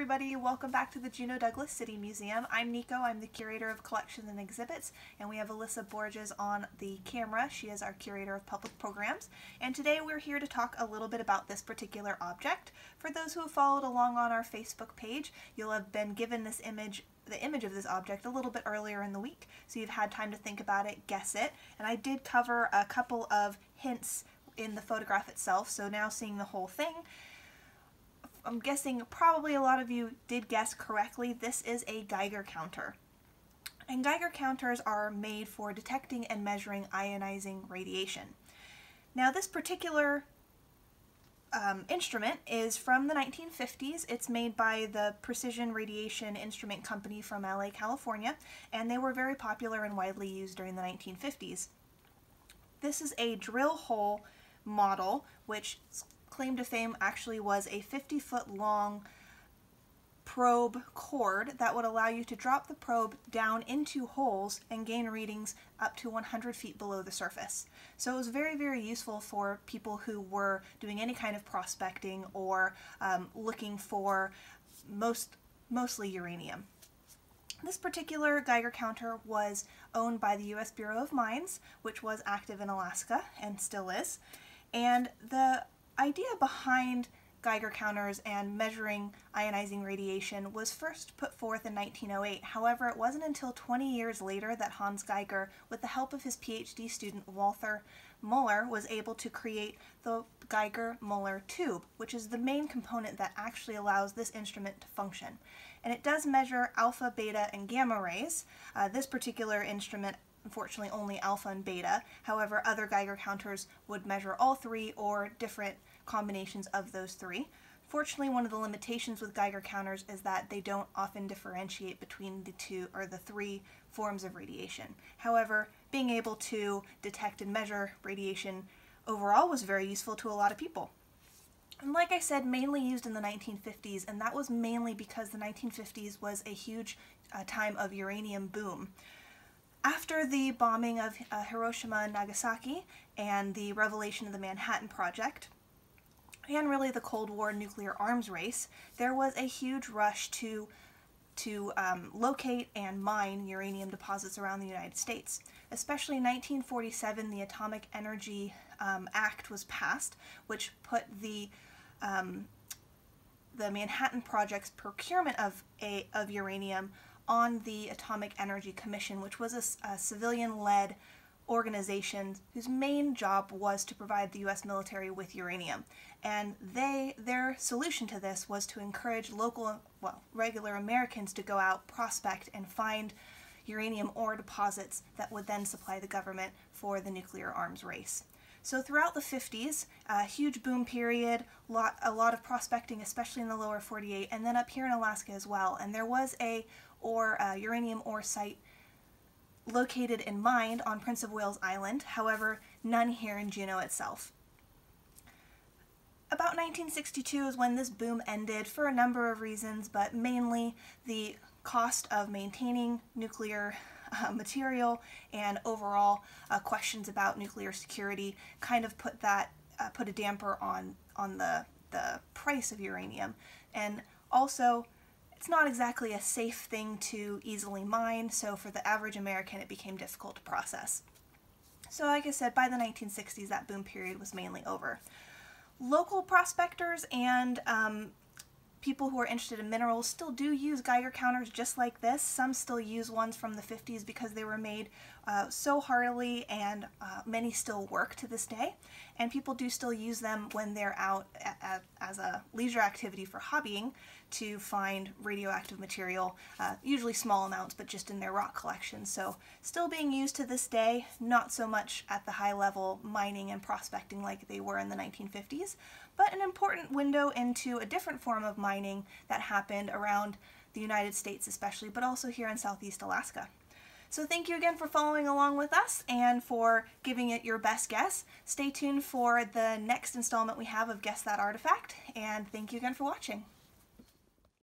everybody, welcome back to the Juno Douglas City Museum. I'm Nico, I'm the curator of collections and exhibits, and we have Alyssa Borges on the camera. She is our curator of public programs, and today we're here to talk a little bit about this particular object. For those who have followed along on our Facebook page, you'll have been given this image, the image of this object, a little bit earlier in the week, so you've had time to think about it, guess it, and I did cover a couple of hints in the photograph itself, so now seeing the whole thing, I'm guessing probably a lot of you did guess correctly. This is a Geiger counter. And Geiger counters are made for detecting and measuring ionizing radiation. Now this particular instrument is from the 1950s. It's made by the Precision Radiation Instrument Company from LA, California, and they were very popular and widely used during the 1950s. This is a drill hole model, which claim to fame actually was a 50-foot long probe cord that would allow you to drop the probe down into holes and gain readings up to 100 feet below the surface. So it was very, very useful for people who were doing any kind of prospecting or looking for mostly uranium. This particular Geiger counter was owned by the U.S. Bureau of Mines, which was active in Alaska and still is, and the idea behind Geiger counters and measuring ionizing radiation was first put forth in 1908. However, it wasn't until 20 years later that Hans Geiger, with the help of his PhD student Walther Muller, was able to create the Geiger-Muller tube, which is the main component that actually allows this instrument to function. And it does measure alpha, beta, and gamma rays. This particular instrument, unfortunately, only alpha and beta. However, other Geiger counters would measure all three or different combinations of those three. Fortunately, one of the limitations with Geiger counters is that they don't often differentiate between the two or the three forms of radiation. However, being able to detect and measure radiation overall was very useful to a lot of people. And like I said, mainly used in the 1950s, and that was mainly because the 1950s was a huge time of uranium boom. After the bombing of Hiroshima and Nagasaki and the revelation of the Manhattan Project, and really the Cold War nuclear arms race, there was a huge rush to locate and mine uranium deposits around the United States. Especially in 1947, the Atomic Energy Act was passed, which put the Manhattan Project's procurement of uranium on the Atomic Energy Commission, which was a civilian-led organization whose main job was to provide the U.S. military with uranium. And their solution to this was to encourage local, well, regular Americans to go out, prospect, and find uranium ore deposits that would then supply the government for the nuclear arms race. So throughout the 50s, a huge boom period, a lot of prospecting, especially in the lower 48, and then up here in Alaska as well. And there was a uranium ore site located and mined on Prince of Wales Island, however, none here in Juneau itself. About 1962 is when this boom ended for a number of reasons, but mainly the cost of maintaining nuclear material and overall questions about nuclear security kind of put a damper on the price of uranium. And also, it's not exactly a safe thing to easily mine, so for the average American it became difficult to process. So like I said, by the 1960s that boom period was mainly over. Local prospectors and people who are interested in minerals still do use Geiger counters just like this. Some still use ones from the 50s because they were made so heartily, and many still work to this day. And people do still use them when they're out as a leisure activity for hobbying to find radioactive material, usually small amounts, but just in their rock collection. So still being used to this day, not so much at the high level mining and prospecting like they were in the 1950s, but an important window into a different form of mining that happened around the United States especially, but also here in Southeast Alaska. So thank you again for following along with us and for giving it your best guess. Stay tuned for the next installment we have of Guess That Artifact, and thank you again for watching.